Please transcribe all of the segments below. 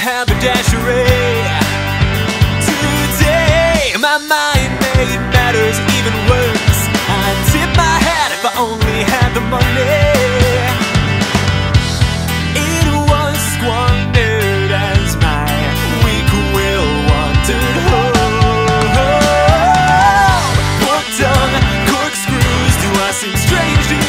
haberdashery. Today my mind made matters even worse. I'd tip my hat if I only had the money. It was squandered as my weak will wandered home. Pork tongue, corkscrews, do I seem strange to you?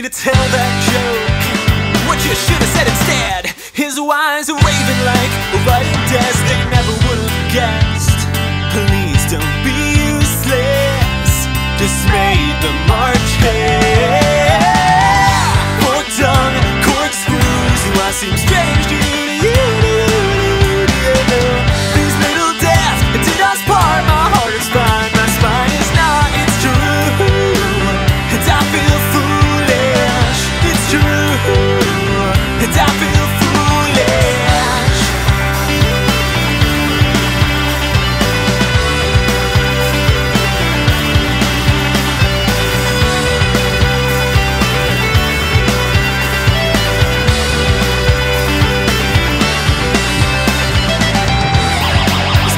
To tell that joke, what you should have said instead. His eyes are raving like a writing desk. They never would have guessed. Please don't be useless. Dismayed the March hare. Pork tongue, corkscrews, do I seem strange to you? These little deaths did us part. My heart is fine, my spine is not. It's true, and I feel foolish. It's true, and I feel foolish. There's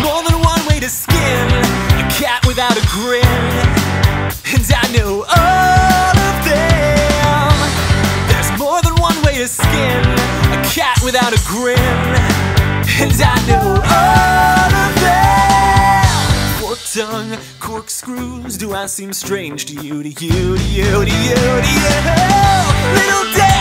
more than one way to skin a cat without a grin, and I know to skin a cat without a grin, and I know all of them. Pork tongue, corkscrews, do I seem strange to you? Little day.